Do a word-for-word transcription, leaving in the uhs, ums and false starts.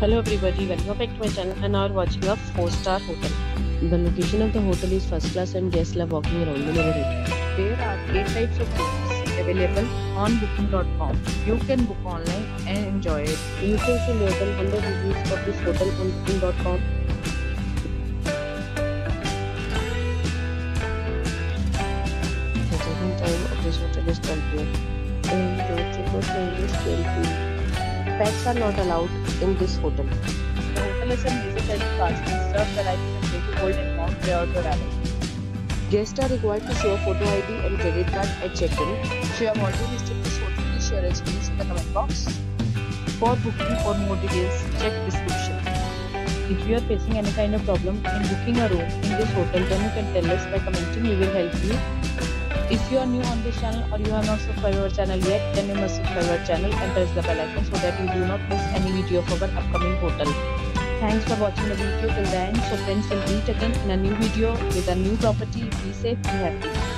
Hello everybody, welcome back to my channel and are watching a four star hotel. The location of the hotel is first class and guests love walking around the neighborhood. There are eight types of rooms available on booking dot com. You can book online and enjoy it. You can see more than one hundred reviews of this hotel on booking dot com. The check-in time of this hotel is twelve P M and the check-out time is twelve P M Pets are not allowed in this hotel. The hotel is a music and fast served the light facility to hold and mount prior to arrival. Guests are required to show photo I D and credit card at check-in. If you have already visited this hotel, please share your experience in the comment box. For booking or more details, check description. If you are facing any kind of problem in booking a room in this hotel, then you can tell us by commenting. We will help you. If you are new on this channel or you have not subscribed our channel yet, then you must subscribe our channel and press the bell icon so that you do not miss any video of our upcoming hotel. Thanks for watching the video till the end. So friends, will meet again in a new video with a new property. Be safe, be happy.